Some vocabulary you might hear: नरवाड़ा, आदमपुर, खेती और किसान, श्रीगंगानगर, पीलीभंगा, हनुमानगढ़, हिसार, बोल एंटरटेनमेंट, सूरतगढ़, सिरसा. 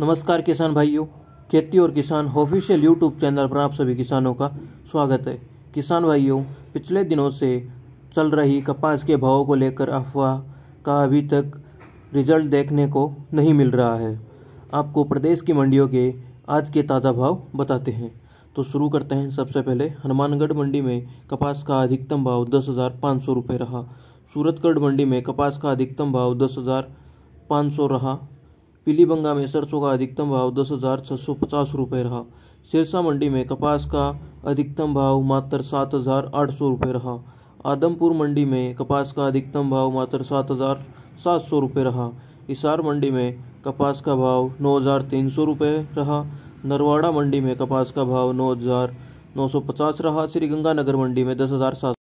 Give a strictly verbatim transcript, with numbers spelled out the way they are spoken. नमस्कार किसान भाइयों, खेती और किसान ऑफिशियल यूट्यूब चैनल पर आप सभी किसानों का स्वागत है। किसान भाइयों, पिछले दिनों से चल रही कपास के भावों को लेकर अफवाह का अभी तक रिजल्ट देखने को नहीं मिल रहा है। आपको प्रदेश की मंडियों के आज के ताज़ा भाव बताते हैं, तो शुरू करते हैं। सबसे पहले हनुमानगढ़ मंडी में कपास का अधिकतम भाव दस हज़ार पाँच सौ रुपये रहा। सूरतगढ़ मंडी में कपास का अधिकतम भाव दस हज़ार पाँच सौ रहा। पीलीभंगा में सरसों का अधिकतम भाव दस हज़ार छः सौ पचास रुपये रहा। सिरसा मंडी में कपास का अधिकतम भाव मात्र सात हज़ार आठ सौ रुपये रहा। आदमपुर मंडी में कपास का अधिकतम भाव मात्र सात हज़ार सात सौ रुपये रहा। हिसार मंडी में कपास का भाव नौ हज़ार तीन सौ रुपये रहा। नरवाड़ा मंडी में कपास का भाव नौ हज़ार नौ सौ पचास रहा। श्रीगंगानगर मंडी में दस हज़ार सात